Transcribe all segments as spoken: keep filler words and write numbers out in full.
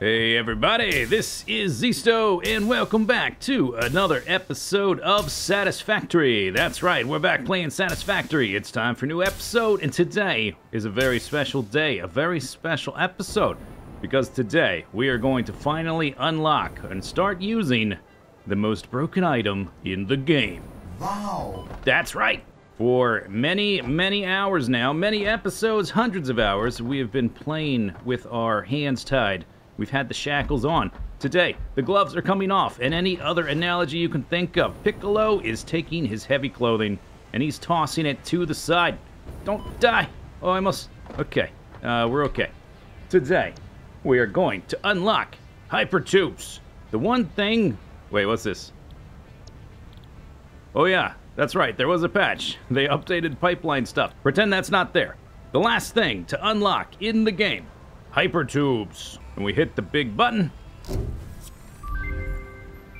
Hey everybody, this is Zesto, and welcome back to another episode of Satisfactory. That's right, we're back playing Satisfactory. It's time for a new episode, and today is a very special day, a very special episode, because today we are going to finally unlock and start using the most broken item in the game. Wow. That's right. For many, many hours now, many episodes, hundreds of hours, we have been playing with our hands tied. We've had the shackles on. Today, the gloves are coming off, and any other analogy you can think of. Piccolo is taking his heavy clothing, and he's tossing it to the side. Don't die! Oh, I must... Okay, uh, we're okay. Today, we are going to unlock HyperTubes. The one thing... Wait, what's this? Oh yeah, that's right, there was a patch. They updated pipeline stuff. Pretend that's not there. The last thing to unlock in the game. HyperTubes. And we hit the big button.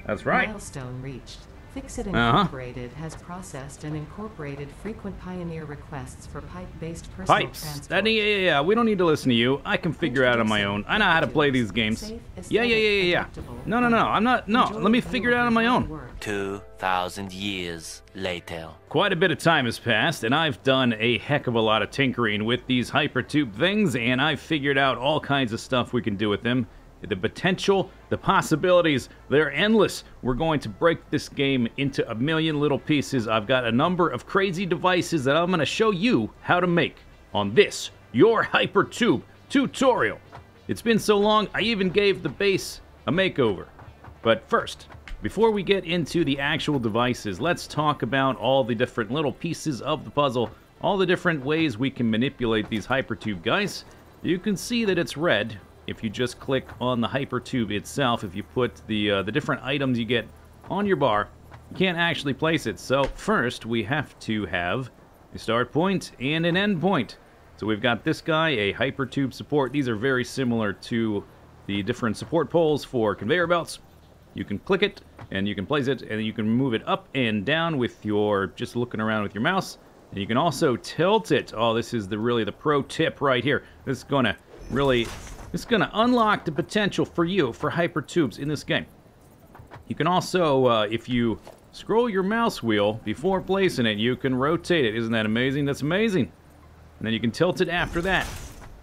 That's right. Milestone reached. Fixit Incorporated has processed and incorporated frequent pioneer requests for pipe-based personal transport. Pipes. Yeah, yeah, yeah. We don't need to listen to you. I can figure out on my own. I know how to play these games. Yeah, yeah, yeah, yeah, yeah. No, no, no. I'm not. No. Let me figure it out on my own. Two thousand years later. Quite a bit of time has passed, and I've done a heck of a lot of tinkering with these HyperTube things, and I've figured out all kinds of stuff we can do with them. The potential, the possibilities, they're endless. We're going to break this game into a million little pieces. I've got a number of crazy devices that I'm going to show you how to make on this, your HyperTube tutorial. It's been so long, I even gave the base a makeover. But first, before we get into the actual devices, let's talk about all the different little pieces of the puzzle, all the different ways we can manipulate these HyperTube guys. You can see that it's red. If you just click on the HyperTube itself, if you put the uh, the different items you get on your bar, you can't actually place it. So first, we have to have a start point and an end point. So we've got this guy, a HyperTube support. These are very similar to the different support poles for conveyor belts. You can click it, and you can place it, and you can move it up and down with your, just looking around with your mouse. And you can also tilt it. Oh, this is the really the pro tip right here. This is gonna really... It's going to unlock the potential for you for HyperTubes in this game. You can also, uh, if you scroll your mouse wheel before placing it, you can rotate it. Isn't that amazing? That's amazing. And then you can tilt it after that.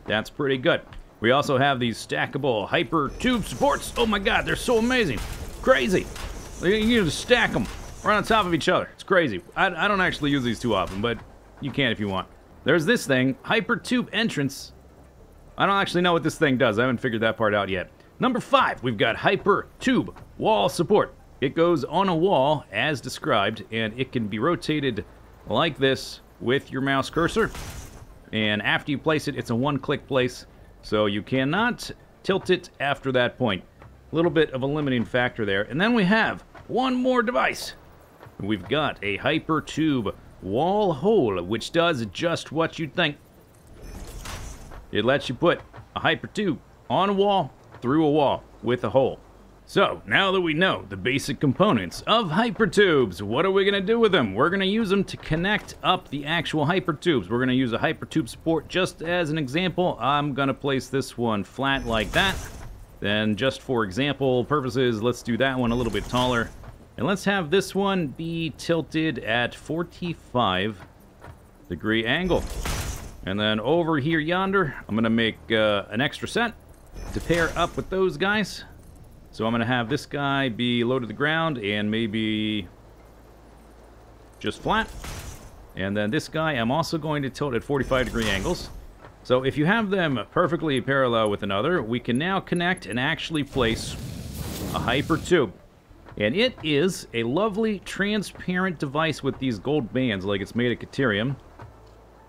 That's pretty good. We also have these stackable HyperTube supports. Oh my god, they're so amazing. Crazy. You can just stack them right on top of each other. It's crazy. I, I don't actually use these too often, but you can if you want. There's this thing, HyperTube Entrance. I don't actually know what this thing does. I haven't figured that part out yet. Number five, we've got HyperTube Wall Support. It goes on a wall as described, and it can be rotated like this with your mouse cursor. And after you place it, it's a one-click place, so you cannot tilt it after that point. A little bit of a limiting factor there. And then we have one more device. We've got a HyperTube Wall Hole, which does just what you'd think. It lets you put a HyperTube on a wall, through a wall, with a hole. So, now that we know the basic components of HyperTubes, what are we going to do with them? We're going to use them to connect up the actual HyperTubes. We're going to use a HyperTube support just as an example. I'm going to place this one flat like that. Then, just for example purposes, let's do that one a little bit taller. And let's have this one be tilted at forty-five degree angle. And then over here yonder, I'm going to make uh, an extra set to pair up with those guys. So I'm going to have this guy be low to the ground and maybe just flat. And then this guy, I'm also going to tilt at forty-five degree angles. So if you have them perfectly parallel with another, we can now connect and actually place a HyperTube. And it is a lovely transparent device with these gold bands, like it's made of citerium.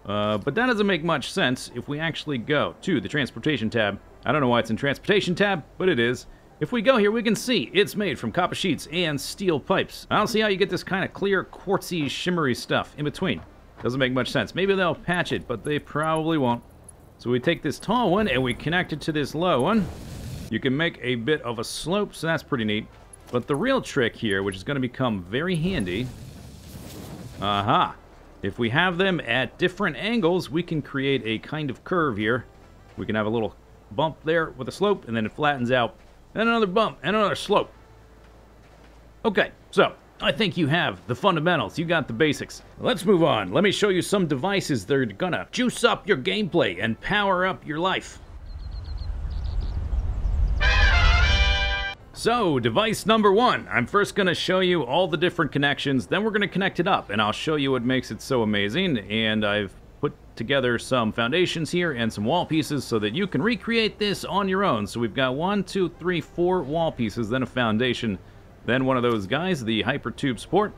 Uh, but that doesn't make much sense if we actually go to the transportation tab. I don't know why it's in transportation tab, but it is. If we go here, we can see it's made from copper sheets and steel pipes. I don't see how you get this kind of clear, quartzy, shimmery stuff in between. Doesn't make much sense. Maybe they'll patch it, but they probably won't. So we take this tall one and we connect it to this low one. You can make a bit of a slope, so that's pretty neat. But the real trick here, which is going to become very handy... Aha! Uh-huh. If we have them at different angles, we can create a kind of curve here. We can have a little bump there with a slope, and then it flattens out. And another bump, and another slope. Okay, so I think you have the fundamentals. You got the basics. Let's move on. Let me show you some devices that are gonna juice up your gameplay and power up your life. So, device number one. I'm first going to show you all the different connections, then we're going to connect it up, and I'll show you what makes it so amazing. And I've put together some foundations here and some wall pieces so that you can recreate this on your own. So we've got one, two, three, four wall pieces, then a foundation, then one of those guys, the HyperTube support.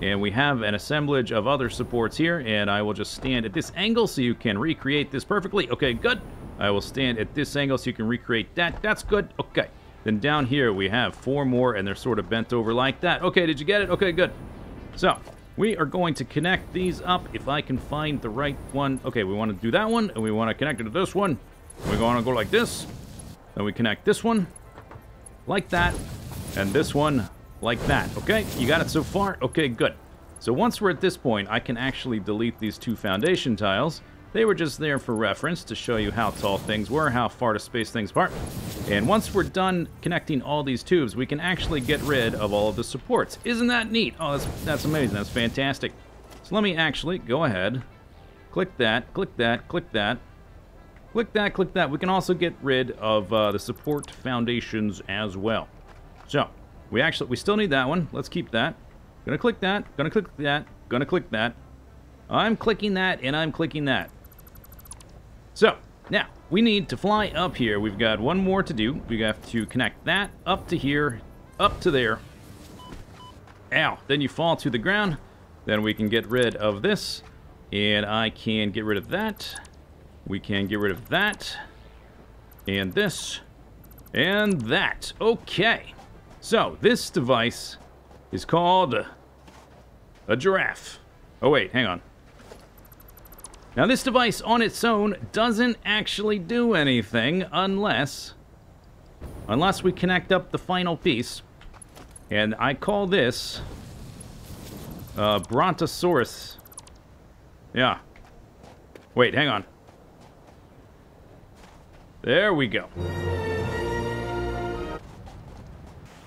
And we have an assemblage of other supports here, and I will just stand at this angle so you can recreate this perfectly. Okay, good. I will stand at this angle so you can recreate that. That's good. Okay. Then down here we have four more, and they're sort of bent over like that. Okay, did you get it? Okay, good. So, we are going to connect these up if I can find the right one. Okay, we want to do that one, and we want to connect it to this one. We're going to go like this. Then we connect this one like that, and this one like that. Okay, you got it so far? Okay, good. So once we're at this point, I can actually delete these two foundation tiles. They were just there for reference to show you how tall things were, how far to space things apart. And once we're done connecting all these tubes, we can actually get rid of all of the supports. Isn't that neat? Oh, that's, that's amazing. That's fantastic. So let me actually go ahead, click that, click that, click that, click that, click that. We can also get rid of uh, the support foundations as well. So we actually, we still need that one. Let's keep that. Gonna click that, gonna click that, gonna click that. I'm clicking that, and I'm clicking that. So, now, we need to fly up here. We've got one more to do. We have to connect that up to here, up to there. Ow. Then you fall to the ground. Then we can get rid of this. And I can get rid of that. We can get rid of that. And this. And that. Okay. So, this device is called a giraffe. Oh, wait. Hang on. Now, this device on its own doesn't actually do anything unless, unless we connect up the final piece. And I call this uh, Brontosaurus. Yeah. Wait, hang on. There we go.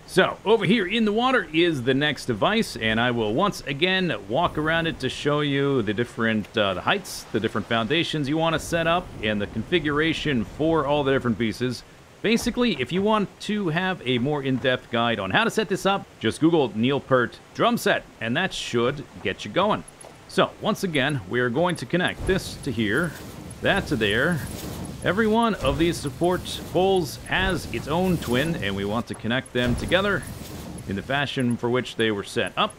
So, over here in the water is the next device, and I will once again walk around it to show you the different uh, the heights, the different foundations you want to set up, and the configuration for all the different pieces. Basically, if you want to have a more in-depth guide on how to set this up, just Google Neil Peart drum set, and that should get you going. So, once again, we are going to connect this to here, that to there. Every one of these support poles has its own twin, and we want to connect them together in the fashion for which they were set up,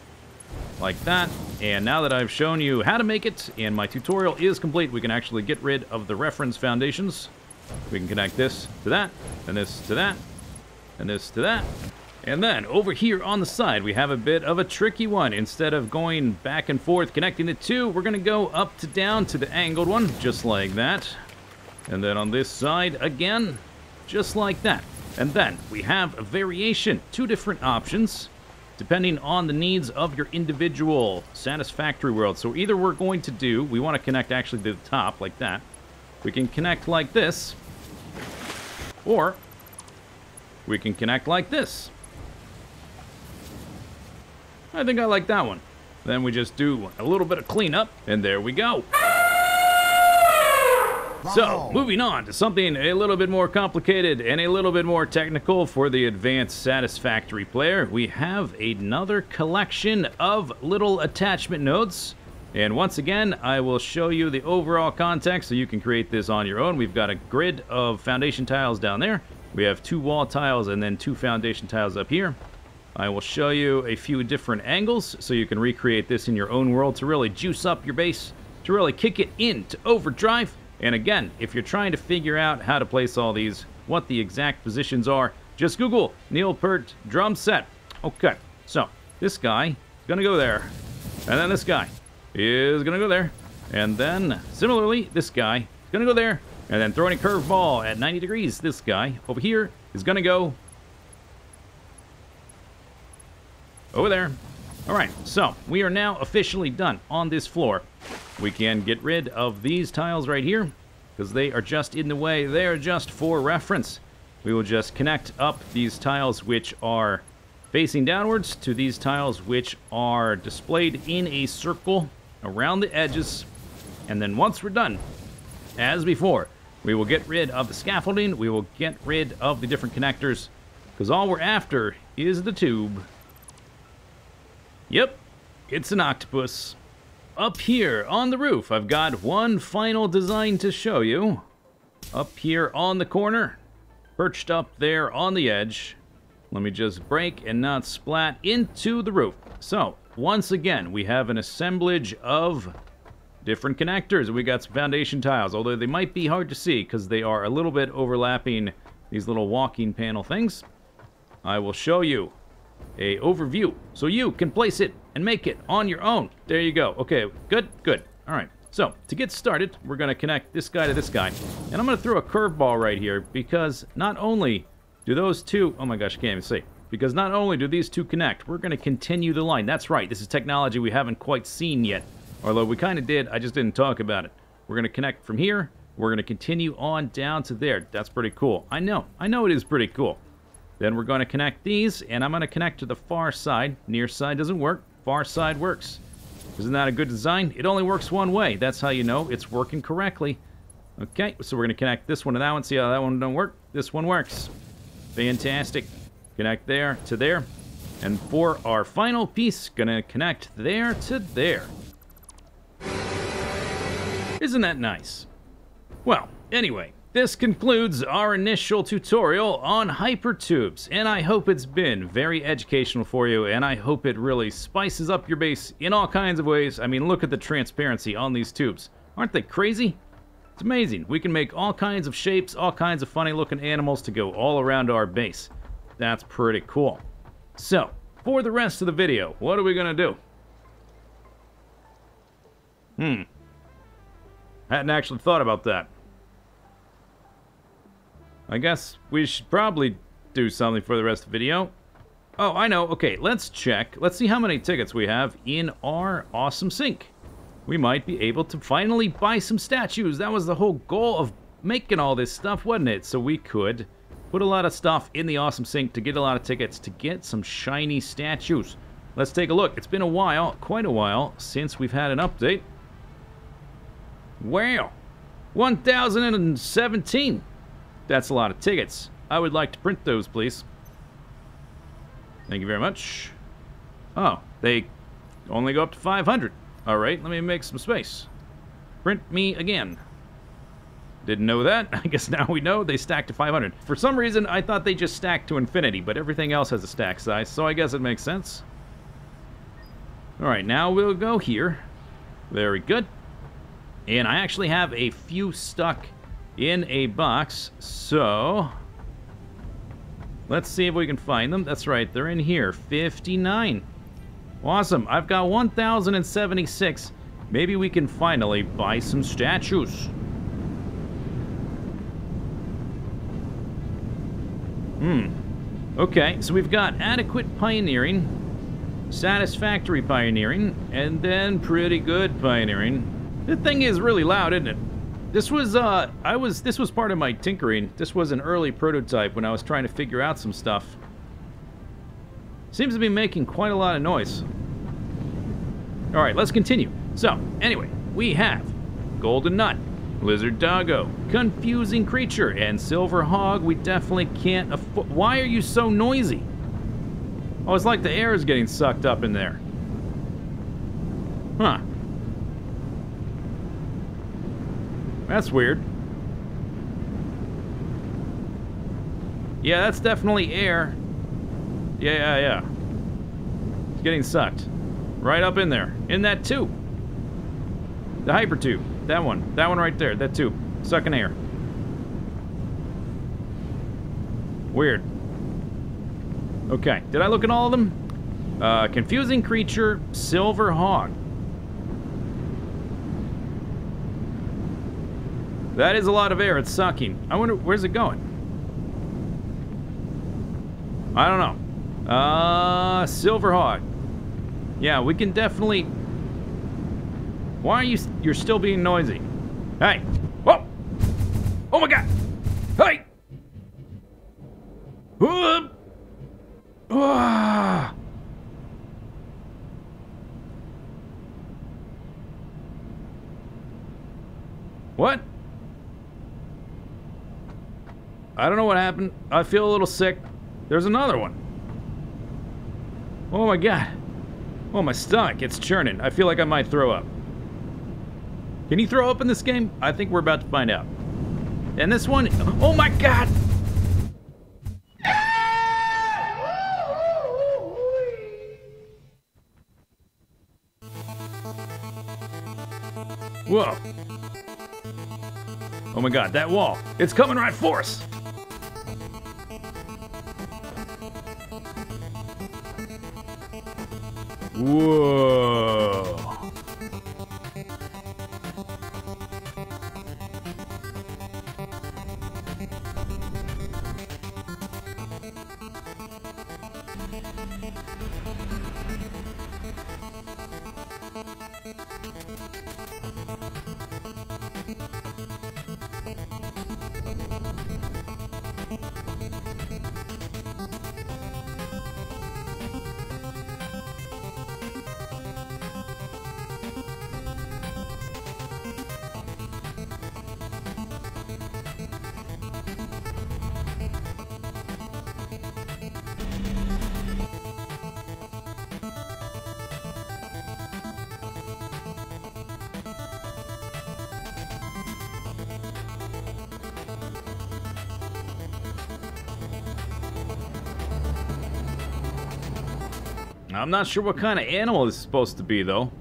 like that. And now that I've shown you how to make it, and my tutorial is complete, we can actually get rid of the reference foundations. We can connect this to that, and this to that, and this to that. And then, over here on the side, we have a bit of a tricky one. Instead of going back and forth connecting the two, we're going to go up to down to the angled one, just like that. And then on this side again, just like that. And then we have a variation, two different options, depending on the needs of your individual Satisfactory world. So either we're going to do, we want to connect actually to the top like that. We can connect like this, or we can connect like this. I think I like that one. Then we just do a little bit of cleanup, and there we go. So, moving on to something a little bit more complicated and a little bit more technical for the advanced Satisfactory player, we have another collection of little attachment nodes. And once again, I will show you the overall context so you can create this on your own. We've got a grid of foundation tiles down there. We have two wall tiles and then two foundation tiles up here. I will show you a few different angles so you can recreate this in your own world to really juice up your base, to really kick it into overdrive. And again, if you're trying to figure out how to place all these, what the exact positions are, just Google Neil Peart drum set. Okay, so this guy is going to go there. And then this guy is going to go there. And then, similarly, this guy is going to go there. And then throwing a curveball at ninety degrees, this guy over here is going to go over there. Alright, so we are now officially done on this floor. We can get rid of these tiles right here, because they are just in the way. They are just for reference. We will just connect up these tiles which are facing downwards to these tiles which are displayed in a circle around the edges. And then once we're done, as before, we will get rid of the scaffolding, we will get rid of the different connectors, because all we're after is the tube. Yep, it's an octopus. Up here on the roof, I've got one final design to show you. Up here on the corner, perched up there on the edge. Let me just break and not splat into the roof. So, once again, we have an assemblage of different connectors. We got some foundation tiles, although they might be hard to see because they are a little bit overlapping these little walking panel things. I will show you a overview so you can place it and make it on your own. There you go. Okay, good, good. All right, so to get started, we're gonna connect this guy to this guy. And I'm gonna throw a curveball right here because not only do those two, oh my gosh, I can't even see. Because not only do these two connect, we're gonna continue the line. That's right, this is technology we haven't quite seen yet. Although we kind of did, I just didn't talk about it. We're going to connect from here. We're going to continue on down to there. That's pretty cool. I know. I know it is pretty cool. Then we're going to connect these, and I'm going to connect to the far side. Near side doesn't work. Far side works. Isn't that a good design? It only works one way. That's how you know it's working correctly. Okay, so we're going to connect this one to that one. See how that one don't work? This one works. Fantastic. Connect there to there. And for our final piece, going to connect there to there. Isn't that nice? Well, anyway, this concludes our initial tutorial on HyperTubes, and I hope it's been very educational for you, and I hope it really spices up your base in all kinds of ways. I mean, look at the transparency on these tubes. Aren't they crazy? It's amazing. We can make all kinds of shapes, all kinds of funny-looking animals to go all around our base. That's pretty cool. So, for the rest of the video, what are we gonna do? Hmm. I hadn't actually thought about that. I guess we should probably do something for the rest of the video. Oh, I know. Okay, let's check. Let's see how many tickets we have in our awesome sink. We might be able to finally buy some statues. That was the whole goal of making all this stuff, wasn't it? So we could put a lot of stuff in the awesome sink to get a lot of tickets to get some shiny statues. Let's take a look. It's been a while, quite a while, since we've had an update. Wow, one thousand seventeen. That's a lot of tickets. I would like to print those, please. Thank you very much. Oh, they only go up to five hundred. All right, let me make some space. Print me again. Didn't know that. I guess now we know they stack to five hundred. For some reason, I thought they just stacked to infinity, but everything else has a stack size, so I guess it makes sense. All right, now we'll go here. Very good. And I actually have a few stuck in a box, so let's see if we can find them. That's right, they're in here. fifty-nine. Awesome. I've got one thousand seventy-six. Maybe we can finally buy some statues. Hmm. Okay, so we've got adequate pioneering, satisfactory pioneering, and then pretty good pioneering. The thing is really loud, isn't it? This was, uh, I was, this was part of my tinkering. This was an early prototype when I was trying to figure out some stuff. Seems to be making quite a lot of noise. All right, let's continue. So, anyway, we have Golden Nut, Lizard Doggo, Confusing Creature, and Silver Hog. We definitely can't afford. Why are you so noisy? Oh, it's like the air is getting sucked up in there. Huh. That's weird. Yeah, that's definitely air. Yeah, yeah, yeah. It's getting sucked. Right up in there. In that tube. The hyper tube. That one. That one right there. That tube. Sucking air. Weird. Okay. Did I look at all of them? Uh, Confusing Creature, Silver Hog. That is a lot of air. It's sucking. I wonder, where's it going? I don't know. Uh, Silver Hog. Yeah, we can definitely... Why are you... You're still being noisy. Hey! Whoa! Oh my god! Hey! Uh, uh. What? I don't know what happened. I feel a little sick. There's another one. Oh my god. Oh, my stomach. It's churning. I feel like I might throw up. Can you throw up in this game? I think we're about to find out. And this one... Oh my god! Whoa. Oh my god, that wall. It's coming right for us! Whoa. I'm not sure what kind of animal this is supposed to be, though.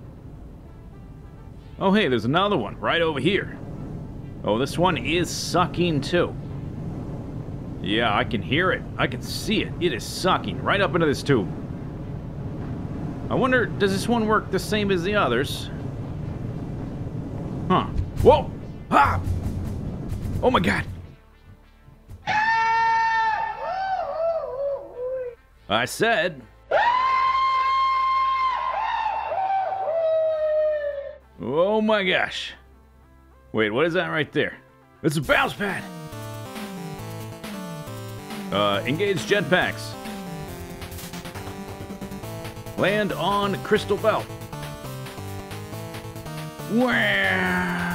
Oh, hey, there's another one right over here. Oh, this one is sucking, too. Yeah, I can hear it. I can see it. It is sucking right up into this tube. I wonder, does this one work the same as the others? Huh. Whoa! Ah! Oh, my God. I said... Oh my gosh. Wait, what is that right there? It's a bounce pad! Uh, engage jetpacks. Land on crystal belt. Wow!